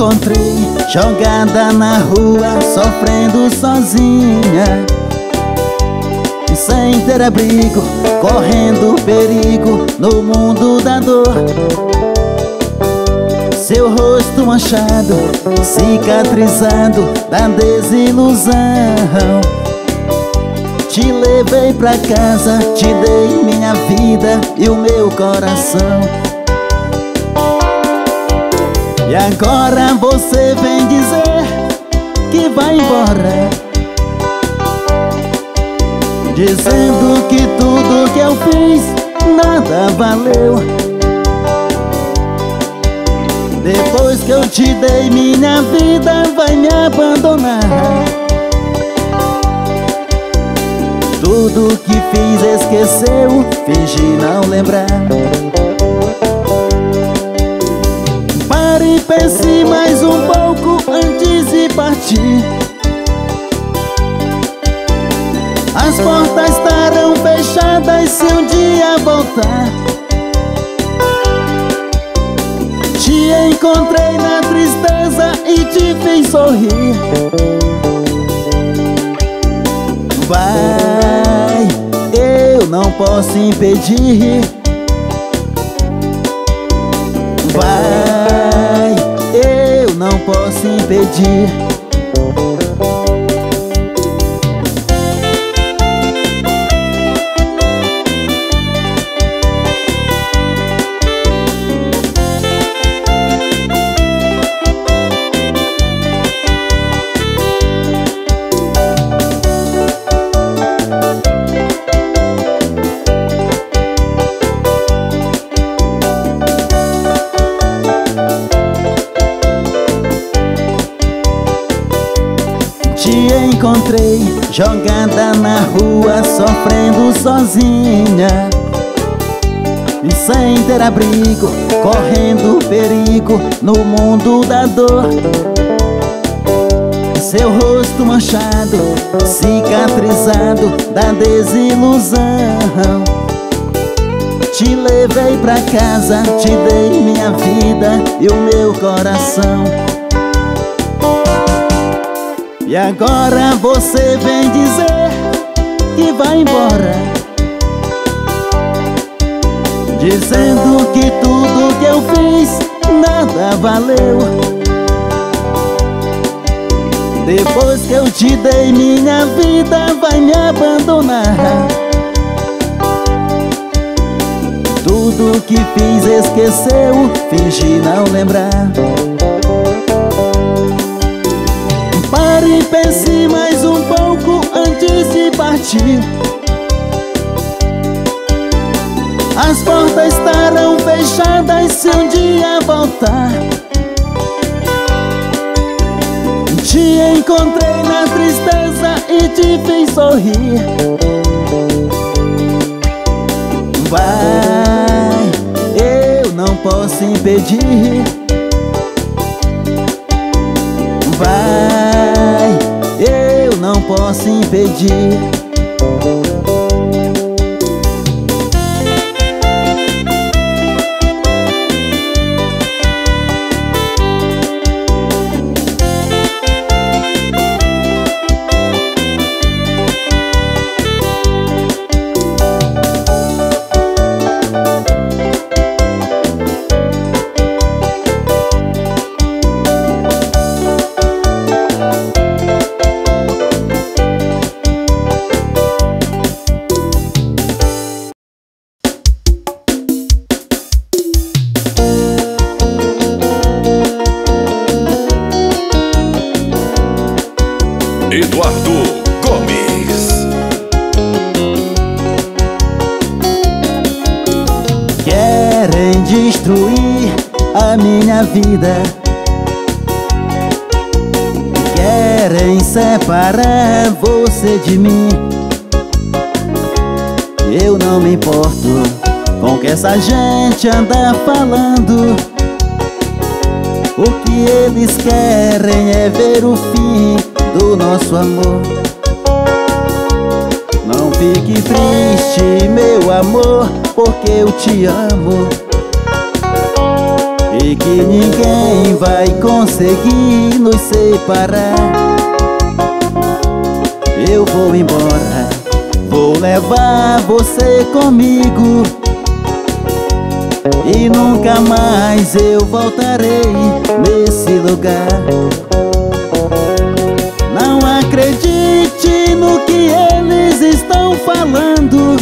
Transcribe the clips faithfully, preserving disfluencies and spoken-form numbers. encontrei jogada na rua, sofrendo sozinha e sem ter abrigo, correndo perigo no mundo da dor. Seu rosto manchado, cicatrizado da desilusão. Te levei pra casa, te dei minha vida e o meu coração. E agora você vem dizer que vai embora, dizendo que tudo que eu fiz nada valeu. Depois que eu te dei minha vida, vai me abandonar. Tudo que fiz esqueceu, fingi não lembrar. Pare e pense mais um pouco antes de partir. As portas estarão fechadas se um dia voltar. Te encontrei na tristeza e te fiz sorrir. Vai, não posso impedir. Vai, eu não posso impedir. Te encontrei jogada na rua, sofrendo sozinha e sem ter abrigo, correndo perigo no mundo da dor. Seu rosto manchado, cicatrizado da desilusão. Te levei pra casa, te dei minha vida e o meu coração. E agora você vem dizer que vai embora, dizendo que tudo que eu fiz nada valeu. Depois que eu te dei minha vida, vai me abandonar. Tudo que fiz esqueceu, fingi não lembrar. Pare e pense mais um pouco antes de partir. As portas estarão fechadas se um dia voltar. Te encontrei na tristeza e te fiz sorrir. Vai, eu não posso impedir. Vai, não posso impedir. Eduardo Gomes. Querem destruir a minha vida, querem separar você de mim. Eu não me importo com o que essa gente anda falando. O que eles querem é ver o fim do nosso amor. Não fique triste, meu amor, porque eu te amo. E sei que ninguém vai conseguir nos separar. Eu vou embora, vou levar você comigo, e nunca mais eu voltarei nesse lugar. Não acredite no que eles estão falando,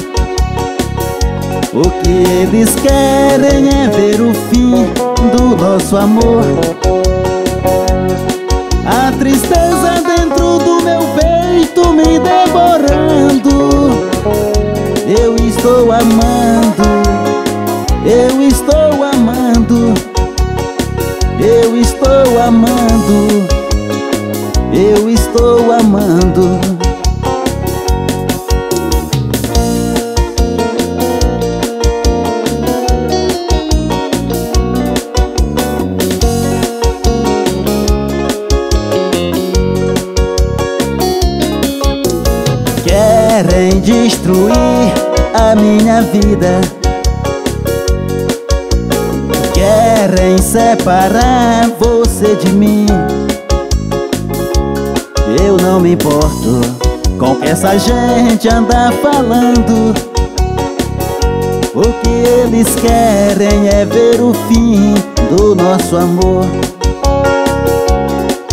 o que eles querem é ver o fim do nosso amor. A tristeza dentro do meu peito me devorando, eu estou amando. Eu estou amando, eu estou amando, eu estou amando. Querem destruir a minha vida, querem separar você de mim. Eu não me importo com que essa gente anda falando, o que eles querem é ver o fim do nosso amor.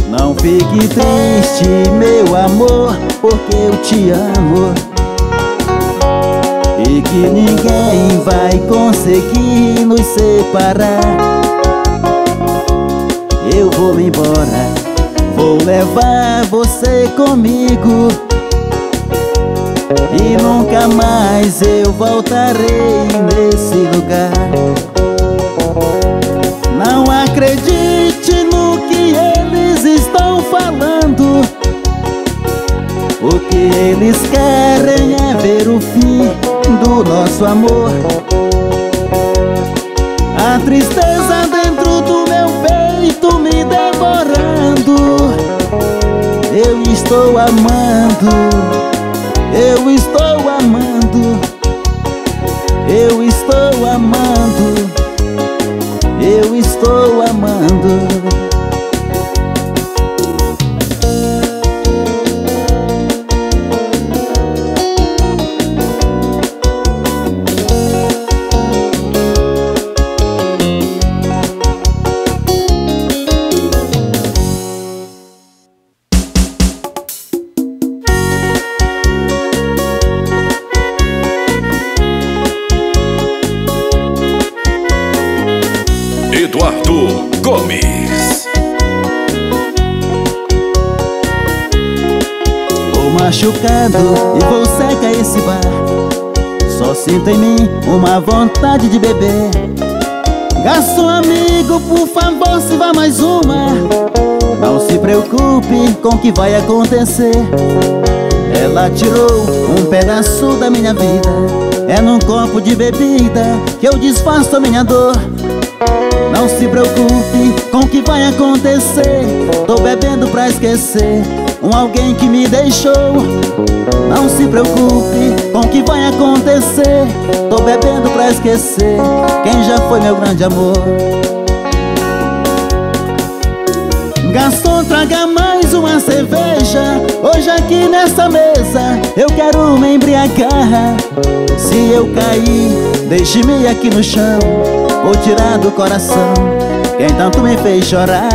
Não fique triste, meu amor, porque eu te amo, e que ninguém vai conseguir nos separar. Eu vou embora, vou levar você comigo, e nunca mais eu voltarei nesse lugar. Não acredite no que eles estão falando, o que eles querem é ver o fim do nosso amor. A tristeza dentro do meu peito me devorando, eu estou amando, eu estou amando, eu estou amando, eu estou amando. Eduardo Gomes. Vou machucado e vou seca esse bar, só sinto em mim uma vontade de beber. Garçom amigo, por favor, se vá mais uma, não se preocupe com o que vai acontecer. Ela tirou um pedaço da minha vida, é num copo de bebida que eu disfarço a minha dor. Não se preocupe com o que vai acontecer, tô bebendo pra esquecer um alguém que me deixou. Não se preocupe com o que vai acontecer, tô bebendo pra esquecer quem já foi meu grande amor. Garçom, traga mais uma cerveja, hoje aqui nessa mesa eu quero me embriagar. Se eu cair, deixe-me aqui no chão, vou tirar do coração quem tanto me fez chorar.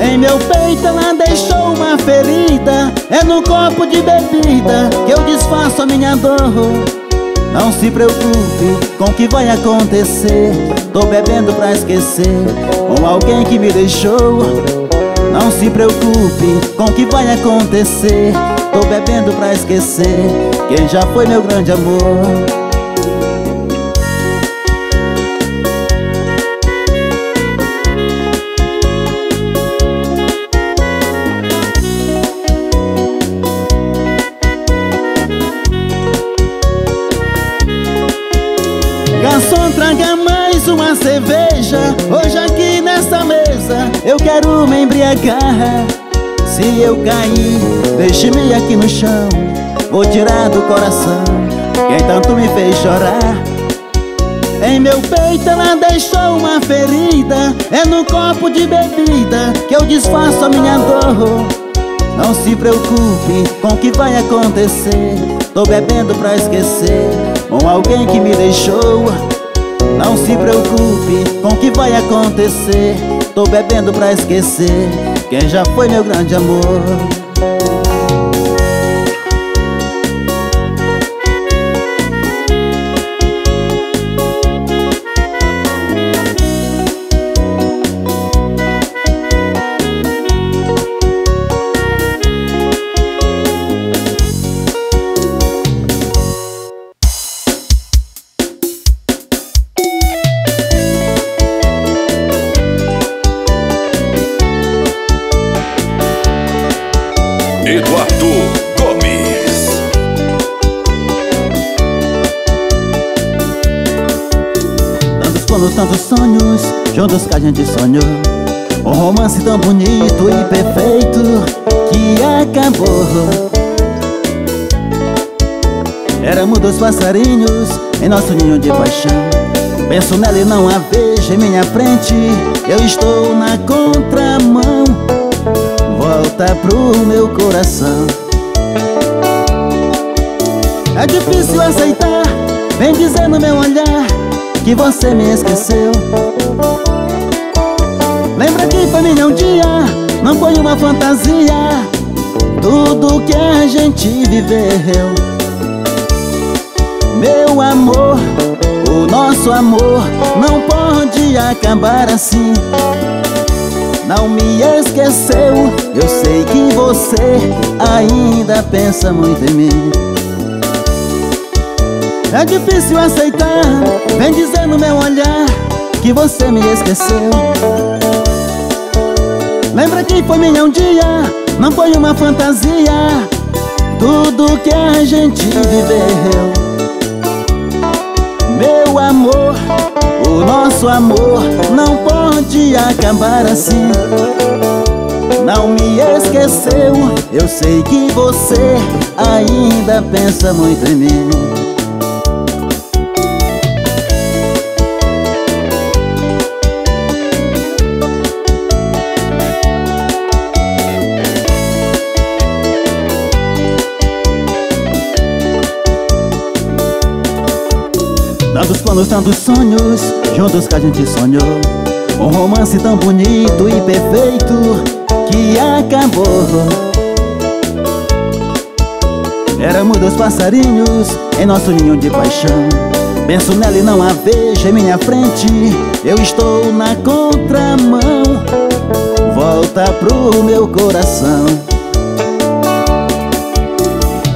Em meu peito ela deixou uma ferida, é no copo de bebida que eu disfarço a minha dor. Não se preocupe com o que vai acontecer, tô bebendo pra esquecer com alguém que me deixou. Não se preocupe com o que vai acontecer, tô bebendo pra esquecer quem já foi meu grande amor. Traga mais uma cerveja, hoje aqui nessa mesa eu quero me embriagar. Se eu cair, deixe-me aqui no chão, vou tirar do coração quem tanto me fez chorar. Em meu peito ela deixou uma ferida, é no copo de bebida que eu disfarço a minha dor. Não se preocupe com o que vai acontecer, tô bebendo pra esquecer com alguém que me deixou. Não se preocupe com o que vai acontecer, tô bebendo pra esquecer quem já foi meu grande amor. Eduardo Gomes. Tantos planos, tantos sonhos, juntos que a gente sonhou. Um romance tão bonito e perfeito que acabou. Éramos dois passarinhos em nosso ninho de paixão. Penso nela e não a vejo em minha frente, eu estou na contramão. Volta pro meu coração. É difícil aceitar, vem dizer no meu olhar que você me esqueceu. Lembra que pra mim é um dia, não foi uma fantasia, tudo que a gente viveu. Meu amor, o nosso amor não pode acabar assim. Não me esqueceu, eu sei que você ainda pensa muito em mim. É difícil aceitar, vem dizer no meu olhar que você me esqueceu. Lembra que foi minha um dia, não foi uma fantasia, tudo que a gente viveu. Meu amor, o nosso amor não pode acabar assim. Não me esqueceu, eu sei que você ainda pensa muito em mim. Tantos planos, tantos sonhos, juntos que a gente sonhou. Um romance tão bonito e perfeito que acabou. Éramos dois passarinhos em nosso ninho de paixão. Penso nela e não a vejo em minha frente, eu estou na contramão. Volta pro meu coração.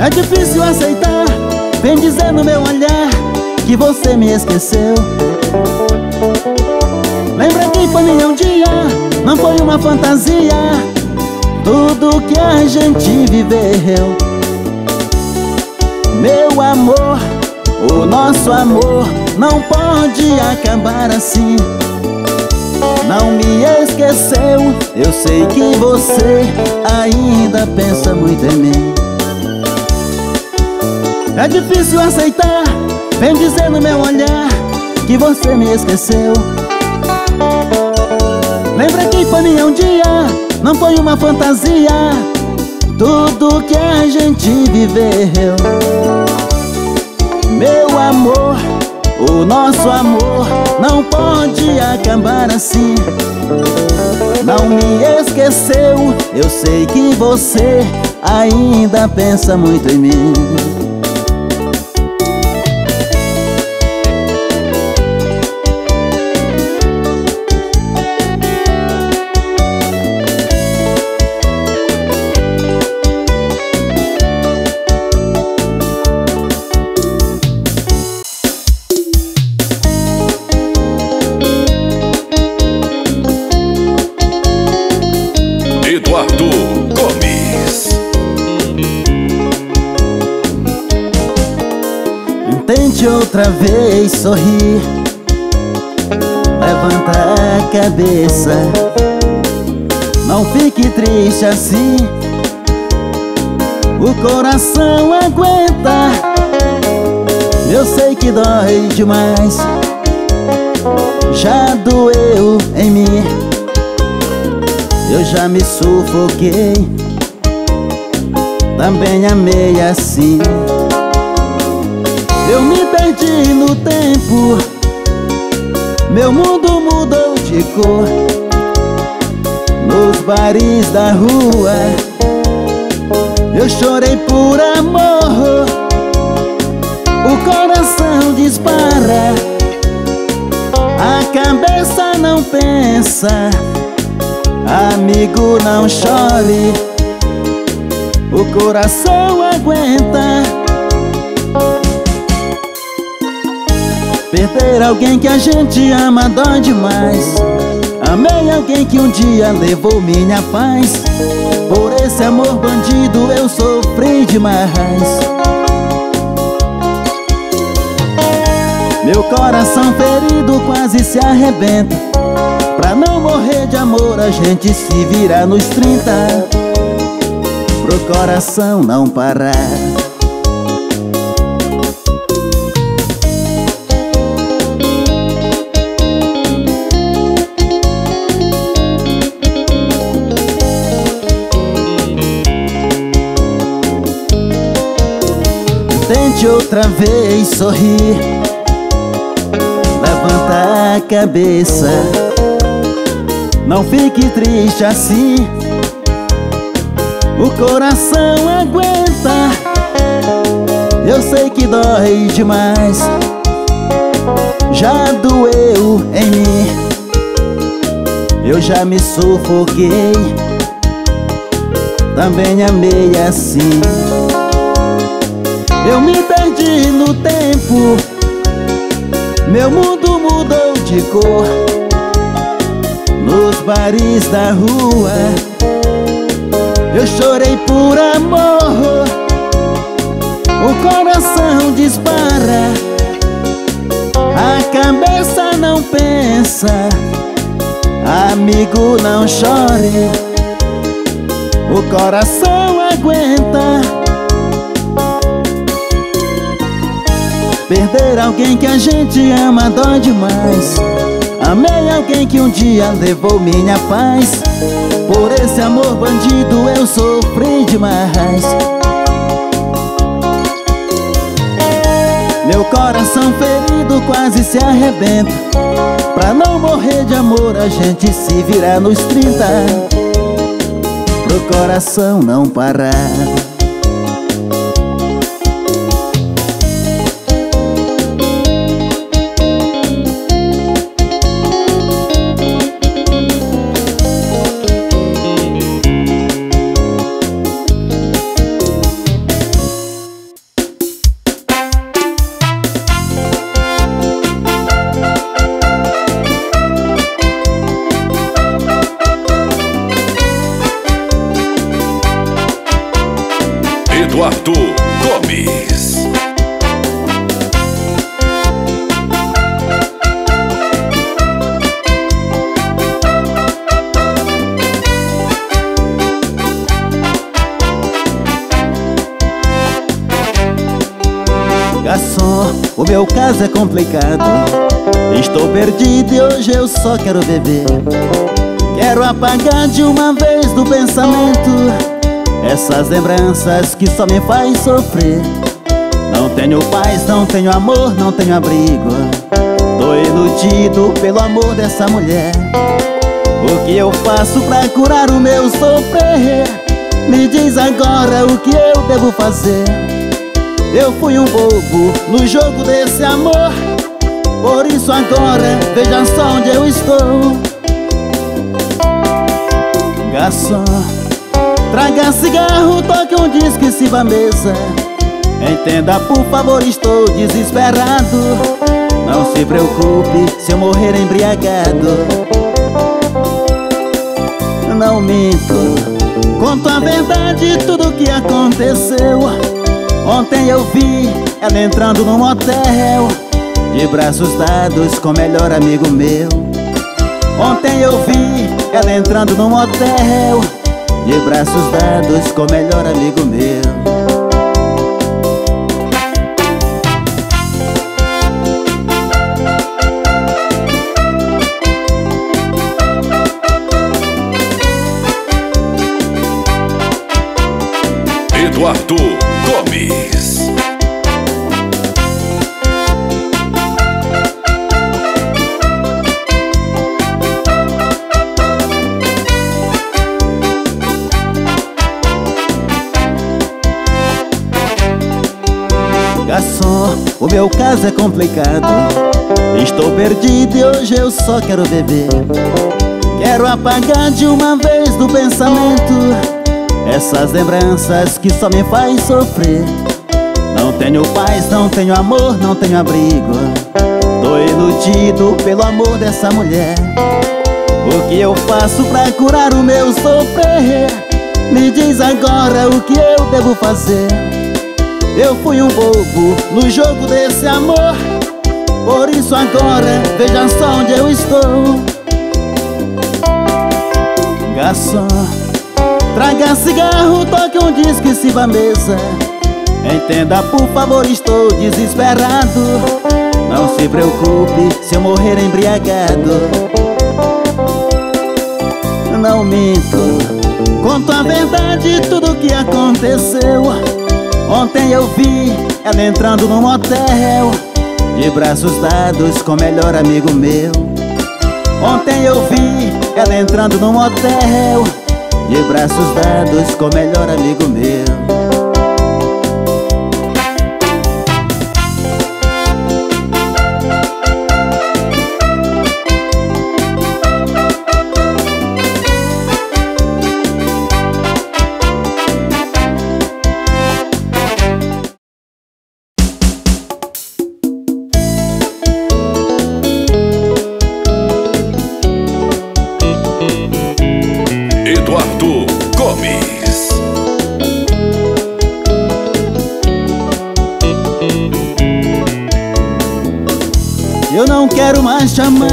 É difícil aceitar, vem dizer no meu olhar que você me esqueceu. Lembra que foi meu dia, não foi uma fantasia, tudo que a gente viveu. Meu amor, o nosso amor não pode acabar assim. Não me esqueceu, eu sei que você ainda pensa muito em mim. É difícil aceitar, vem dizer no meu olhar que você me esqueceu. Lembra que foi meu dia, não foi uma fantasia, tudo que a gente viveu. Meu amor, o nosso amor não pode acabar assim. Não me esqueceu, eu sei que você ainda pensa muito em mim. Eduardo Gomes. Tente outra vez sorrir, levanta a cabeça, não fique triste assim, o coração aguenta. Eu sei que dói demais, já me sufoquei, também amei assim. Eu me perdi no tempo, meu mundo mudou de cor. Nos bares da rua, eu chorei por amor. O coração dispara, a cabeça não pensa. Amigo, não chore, o coração aguenta. Perder alguém que a gente ama dói demais. Amei alguém que um dia levou minha paz. Por esse amor bandido eu sofri demais. Meu coração ferido quase se arrebenta. Pra não morrer de amor a gente se vira nos trinta, pro coração não parar. Tente outra vez sorrir, levanta a cabeça. Não fique triste assim, o coração aguenta. Eu sei que dói demais, já doeu em mim. Eu já me sufoquei, também amei assim. Eu me perdi no tempo, meu mundo mudou de cor. Nos bares da rua, eu chorei por amor. O coração dispara, a cabeça não pensa. Amigo, não chore, o coração aguenta. Perder alguém que a gente ama dói demais. Amei alguém que um dia levou minha paz. Por esse amor bandido eu sofri demais. Meu coração ferido quase se arrebenta. Pra não morrer de amor a gente se vira nos trinta, pro coração não parar. Eduardo Gomes. Garçom, o meu caso é complicado. Estou perdido e hoje eu só quero beber. Quero apagar de uma vez do pensamento essas lembranças que só me faz sofrer. Não tenho paz, não tenho amor, não tenho abrigo. Tô iludido pelo amor dessa mulher. O que eu faço pra curar o meu sofrer? Me diz agora o que eu devo fazer. Eu fui um bobo no jogo desse amor. Por isso agora, veja só onde eu estou. Garçom, traga cigarro, toque um disco e sirva a mesa. Entenda, por favor, estou desesperado. Não se preocupe se eu morrer embriagado. Não minto, conto a verdade, tudo o que aconteceu. Ontem eu vi ela entrando num motel, de braços dados com o melhor amigo meu. Ontem eu vi ela entrando num motel, de braços dados com o melhor amigo meu. Eduardo Gomes. Garçom, o meu caso é complicado. Estou perdido e hoje eu só quero beber. Quero apagar de uma vez do pensamento essas lembranças que só me faz sofrer. Não tenho paz, não tenho amor, não tenho abrigo. Tô iludido pelo amor dessa mulher. O que eu faço pra curar o meu sofrer? Me diz agora o que eu devo fazer. Eu fui um bobo no jogo desse amor. Por isso agora, veja só onde eu estou. Garçom, traga cigarro, toque um disco e sirva a mesa. Entenda, por favor, estou desesperado. Não se preocupe se eu morrer embriagado. Não minto, conto a verdade, tudo o que aconteceu. Ontem eu vi ela entrando num hotel de braços dados com o melhor amigo meu. Ontem eu vi ela entrando num hotel de braços dados com o melhor amigo meu. Eduardo Gomes. Eu não quero mais te amar.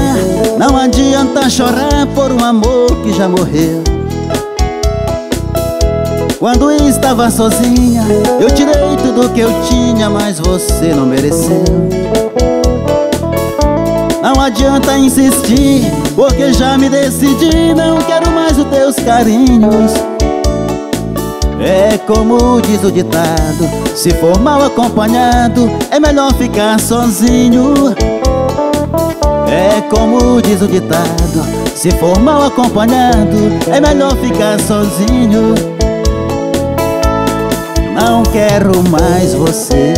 Não adianta chorar por um amor que já morreu. Quando estava sozinha, eu tirei tudo que eu tinha, mas você não mereceu. Não adianta insistir, porque já me decidi. Não quero mais os teus carinhos. É como diz o ditado, se for mal acompanhado, é melhor ficar sozinho. É como diz o ditado, se for mal acompanhado, é melhor ficar sozinho. Não quero mais você.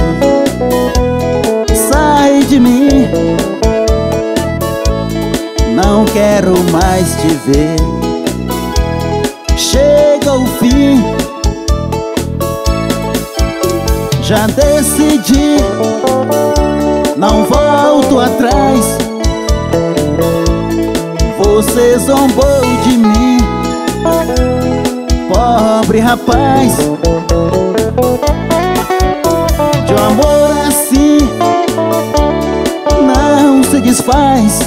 Sai de mim. Não quero mais te ver. Chega o fim. Já decidi, não volto atrás. Você zombou de mim, pobre rapaz. De um amor assim não se desfaz.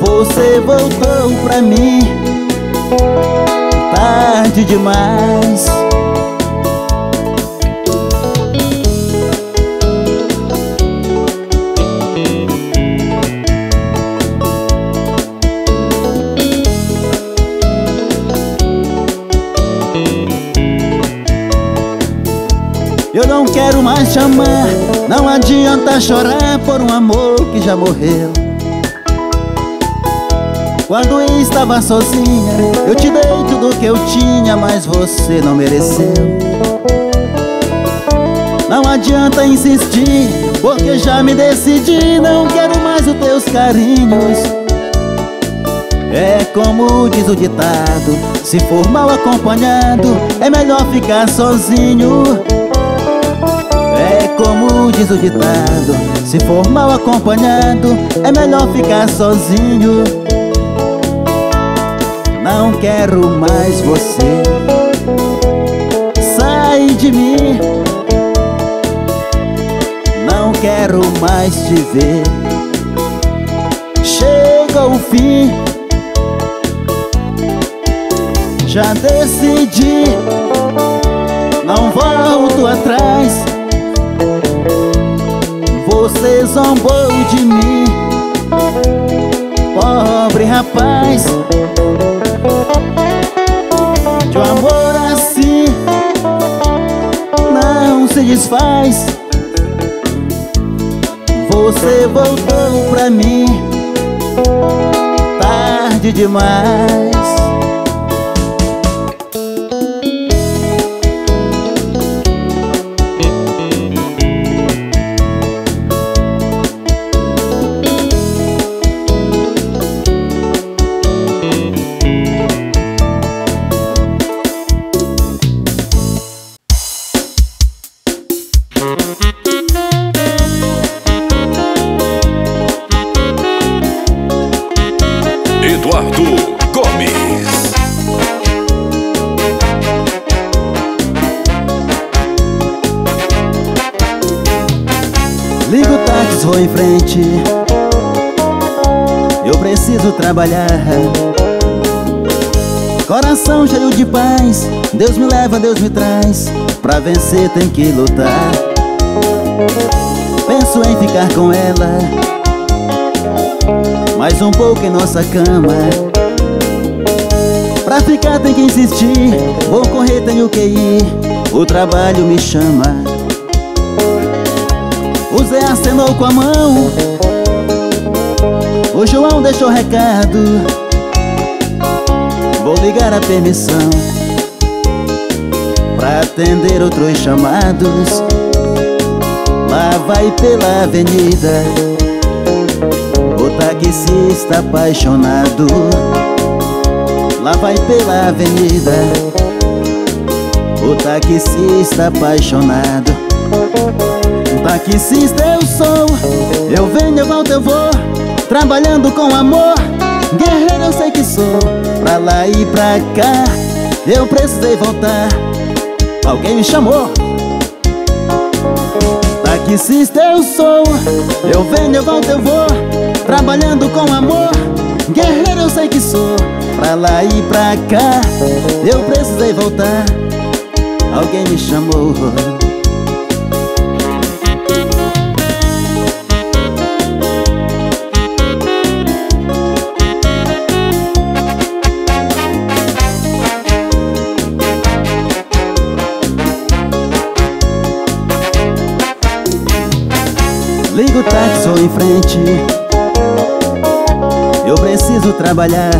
Você voltou pra mim tarde demais. Eu não quero mais te amar. Não adianta chorar por um amor que já morreu. Quando estava sozinha, eu te dei tudo que eu tinha, mas você não mereceu. Não adianta insistir, porque já me decidi. Não quero mais os teus carinhos. É como diz o ditado, se for mal acompanhado, é melhor ficar sozinho. É como diz o ditado, se for mal acompanhado, é melhor ficar sozinho. Não quero mais você. Sai de mim. Não quero mais te ver. Chega o fim. Já decidi, não volto atrás. Você zombou de mim, pobre rapaz. De um amor assim satisfaz. Você voltou pra mim tarde demais. Eduardo Gomes. Ligo táxis, vou em frente. Eu preciso trabalhar. Coração cheio de paz. Deus me leva, Deus me traz. Pra vencer tem que lutar. Penso em ficar com ela mais um pouco em nossa cama. Pra ficar tem que insistir. Vou correr, tenho que ir. O trabalho me chama. O Zé acenou com a mão. O João deixou recado. Vou ligar a permissão pra atender outros chamados. Lá vai pela avenida taxista apaixonado. Lá vai pela avenida o taxista apaixonado. Taxista eu sou, eu venho, eu volto, eu vou, trabalhando com amor. Guerreiro eu sei que sou, pra lá e pra cá eu precisei voltar, alguém me chamou. Taxista eu sou, eu venho, eu volto, eu vou, trabalhando com amor. Guerreiro eu sei que sou, pra lá e pra cá eu precisei voltar, alguém me chamou. Ligo o táxi, vou em frente. Eu preciso trabalhar.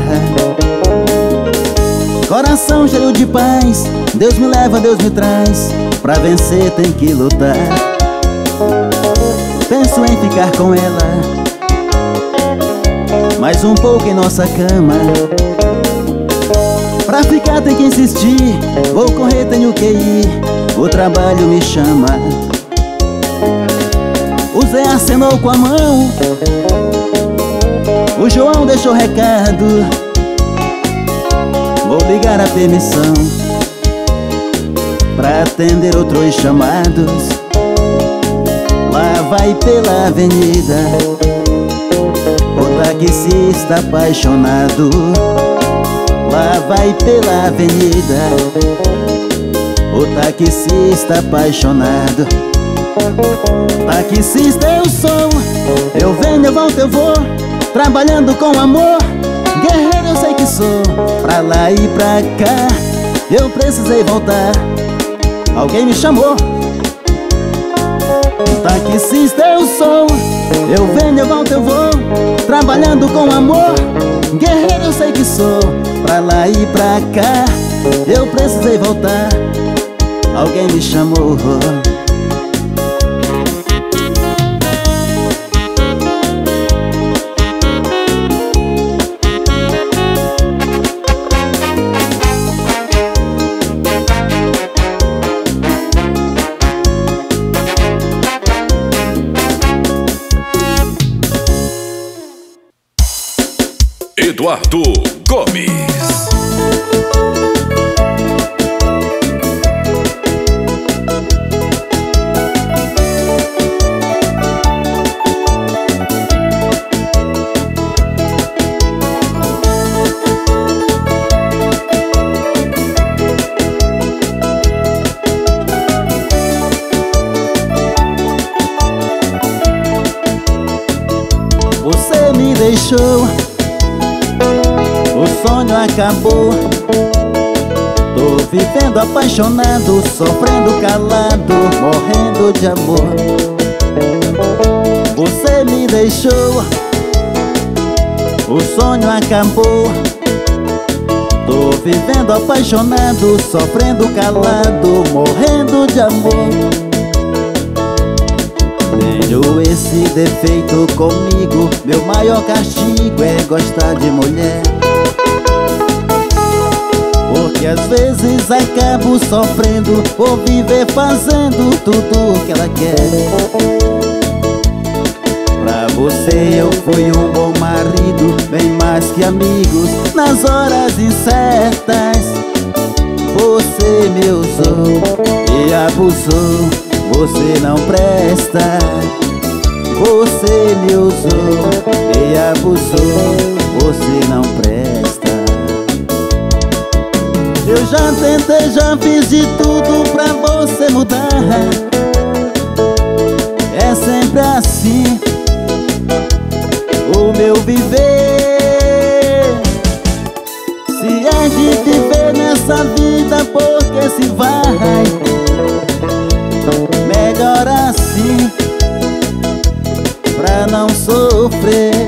Coração cheio de paz. Deus me leva, Deus me traz. Pra vencer tem que lutar. Penso em ficar com ela mais um pouco em nossa cama. Pra ficar tem que insistir. Vou correr, tenho que ir. O trabalho me chama. O Zé acenou com a mão. O João deixou recado. Vou ligar a permissão pra atender outros chamados. Lá vai pela avenida o taxista apaixonado. Lá vai pela avenida o taxista apaixonado. Taxista eu sou, eu venho, eu volto, eu vou, trabalhando com amor. Guerreiro eu sei que sou, pra lá e pra cá eu precisei voltar, alguém me chamou. Taxista eu sou, eu venho, eu volto, eu vou, trabalhando com amor. Guerreiro eu sei que sou, pra lá e pra cá eu precisei voltar, alguém me chamou. Eduardo Gomes. Você me deixou, o sonho acabou, tô vivendo apaixonado, sofrendo calado, morrendo de amor. Você me deixou, o sonho acabou. Tô vivendo apaixonado, sofrendo calado, morrendo de amor. Tenho esse defeito comigo, meu maior castigo é gostar de mulher. Porque às vezes acabo sofrendo por viver fazendo tudo o que ela quer. Pra você eu fui um bom marido, bem mais que amigos nas horas incertas. Você me usou e abusou, você não presta. Você me usou e abusou, você não presta. Eu já tentei, já fiz de tudo pra você mudar. É sempre assim o meu viver. Se é de viver nessa vida, porque se vai? Melhor assim, pra não sofrer.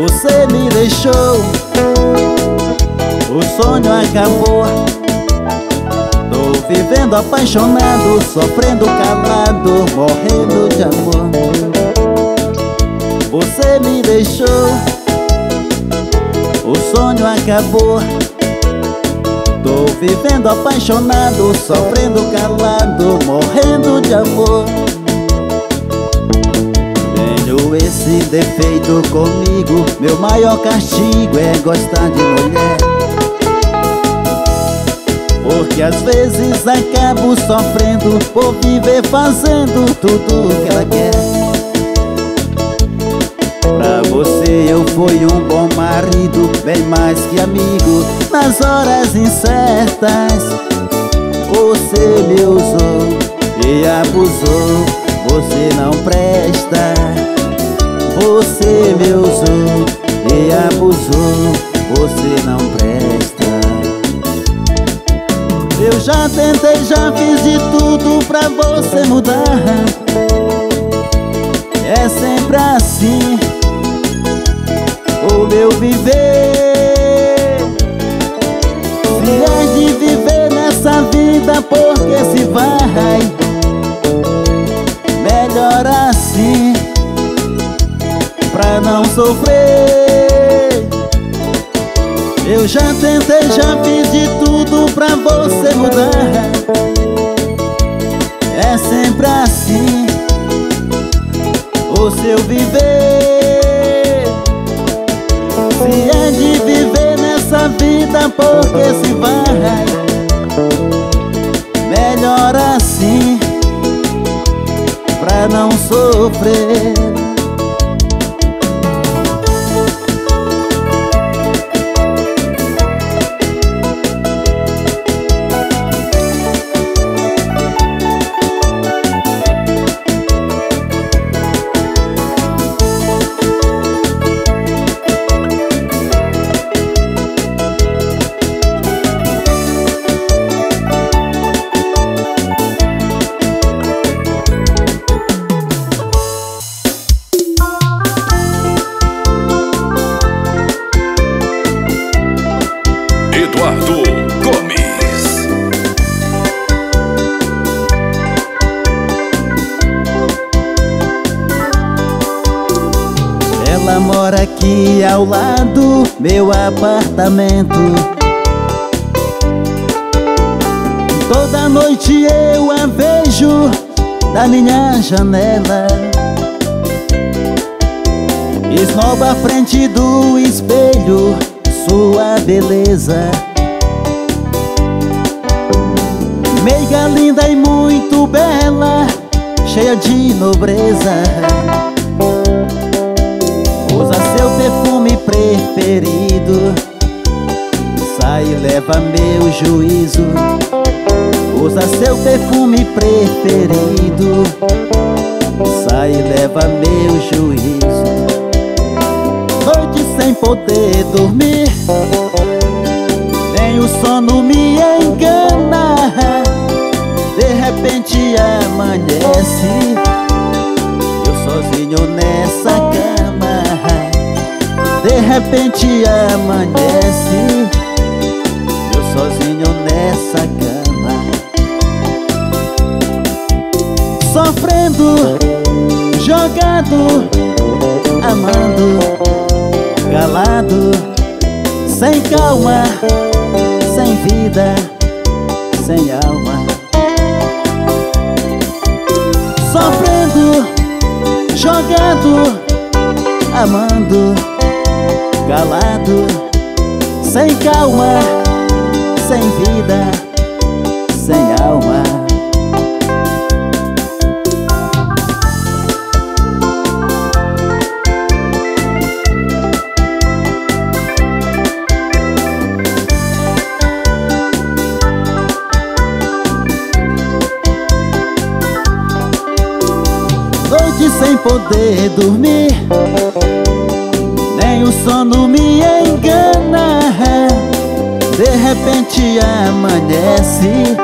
Você me deixou, o sonho acabou. Tô vivendo apaixonado, sofrendo calado, morrendo de amor. Você me deixou, o sonho acabou. Tô vivendo apaixonado, sofrendo calado, morrendo de amor. Esse defeito comigo, meu maior castigo é gostar de mulher. Porque às vezes acabo sofrendo por viver fazendo tudo o que ela quer. Pra você eu fui um bom marido, bem mais que amigo nas horas incertas. Você me usou e abusou, você não presta. Você me usou e abusou, você não presta. Eu já tentei, já fiz de tudo pra você mudar. É sempre assim o meu viver. Se é de viver nessa vida, porque se vai? Melhor assim, pra não sofrer. Eu já tentei, já fiz de tudo pra você mudar. É sempre assim o seu viver. Se é de viver nessa vida, porque se vai? Melhor assim, pra não sofrer. Eduardo Gomes. Ela mora aqui ao lado, meu apartamento. Toda noite eu a vejo da minha janela. Esnoba à frente do espelho sua beleza. meiga, linda e muito bela, cheia de nobreza. Usa seu perfume preferido, sai e leva meu juízo. Usa seu perfume preferido, sai e leva meu juízo. Noite sem poder dormir, nem o sono me engana. De repente amanhece, eu sozinho nessa cama. De repente amanhece, eu sozinho nessa cama. Sofrendo, jogado, amando, calado, sem calma, sem vida, sem alma. Sofrendo, jogado, amando, calado, sem calma, sem vida, sem alma. Noite sem poder dormir, nem o sono me engana. De repente amanhece,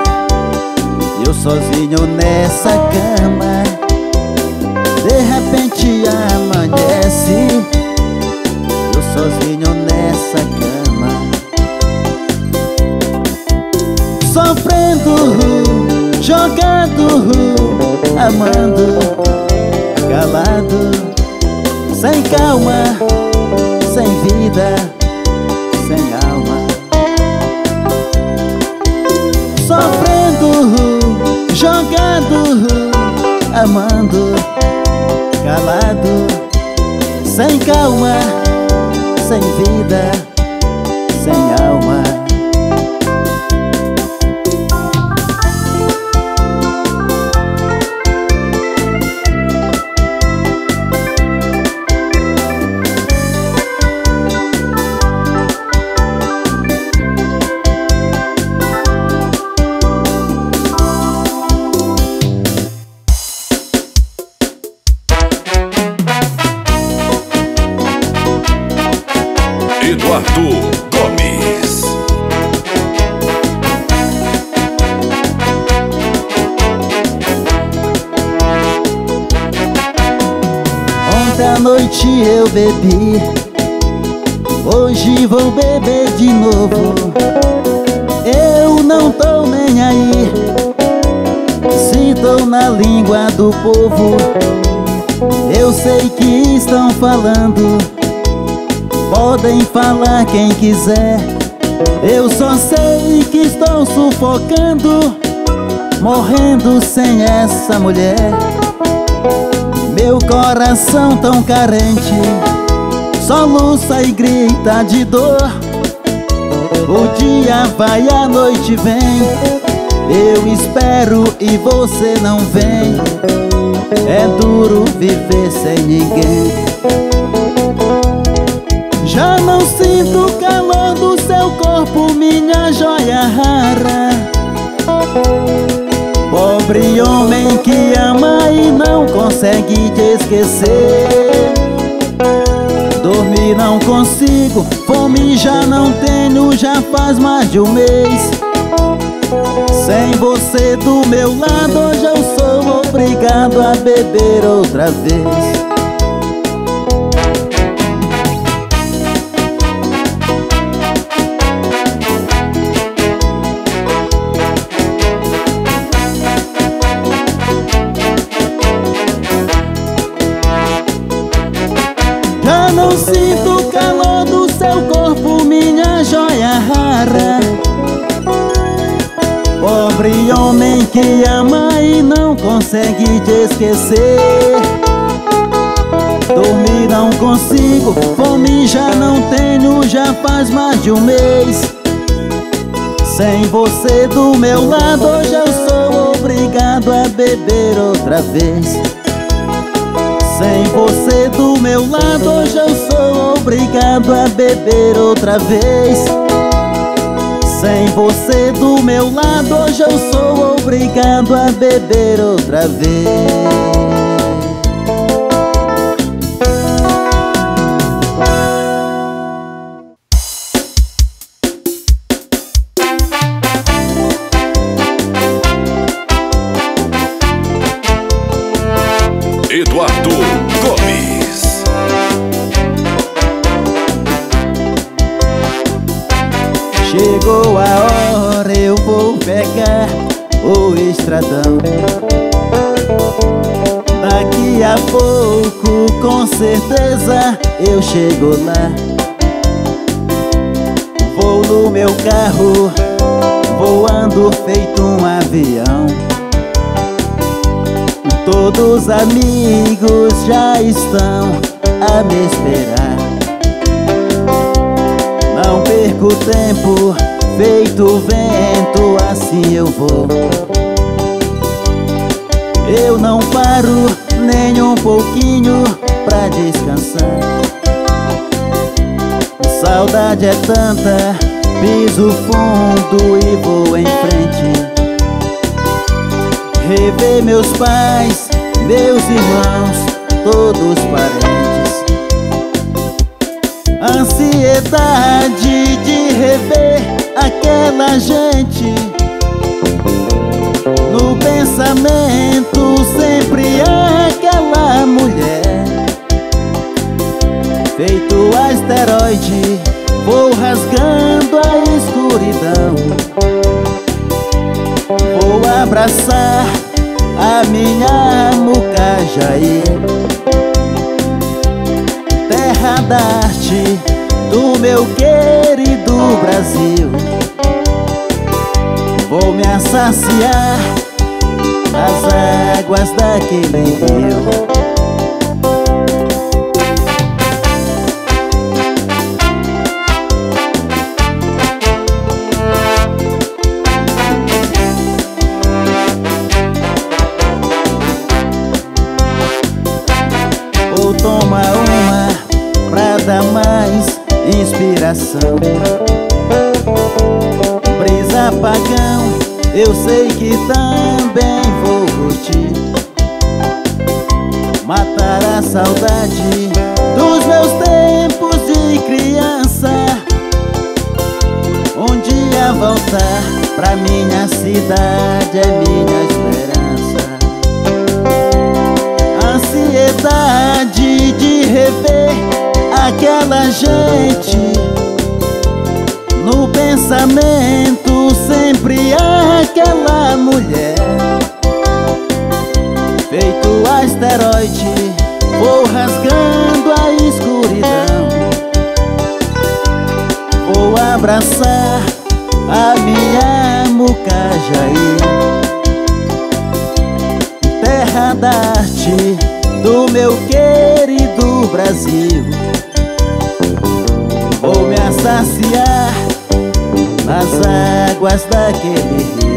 eu sozinho nessa cama. De repente amanhece, eu sozinho nessa cama. Sofrendo, jogado, amando, calado, sem calma, sem vida, sem alma. Sofrendo, jogado, amando, calado, sem calma, sem vida, sem alma. Eduardo Gomes. Ontem à noite eu bebi, hoje vou beber de novo. Eu não tô nem aí, se tô na língua do povo. Eu sei que estão falando, podem falar quem quiser. Eu só sei que estou sufocando, morrendo sem essa mulher. Meu coração tão carente soluça e grita de dor. O dia vai, a noite vem, eu espero e você não vem. É duro viver sem ninguém. Já não sinto o calor do seu corpo, minha joia rara. Pobre homem que ama e não consegue te esquecer. Dormir não consigo, fome já não tenho, já faz mais de um mês. Sem você do meu lado, hoje eu sou obrigado a beber outra vez. Não sinto o calor do seu corpo, minha joia rara. Pobre homem que ama e não consegue te esquecer. Dormir não consigo, fome já não tenho, já faz mais de um mês. Sem você do meu lado, hoje eu sou obrigado a beber outra vez. Sem você do meu lado, hoje eu sou obrigado a beber outra vez. Sem você do meu lado, hoje eu sou obrigado a beber outra vez. Eduardo Gomes. Chegou a hora, eu vou pegar o estradão. Daqui a pouco, com certeza, eu chego lá. Vou no meu carro, voando feito um avião. Todos amigos já estão a me esperar. Não perco tempo, feito vento, assim eu vou. Eu não paro nem um pouquinho pra descansar. Saudade é tanta, piso fundo e vou em frente. Rever meus pais, meus irmãos, todos parentes. Ansiedade de rever aquela gente. No pensamento sempre há aquela mulher. Feito asteroide, vou rasgando a escuridão. Vou abraçar a minha Mucajaí, terra da arte do meu querido Brasil. Vou me saciar nas águas daquele rio. Toma uma pra dar mais inspiração. Brisa pagão, eu sei que também vou curtir. Matar a saudade dos meus tempos de criança. Um dia voltar pra minha cidade é minha esperança. Ansiedade de rever aquela gente. No pensamento sempre há aquela mulher. Feito asteroide, vou rasgando a escuridão. Vou abraçar a minha Mucajaí, terra da arte do meu querido Brasil. Vou me saciar nas águas daquele rio.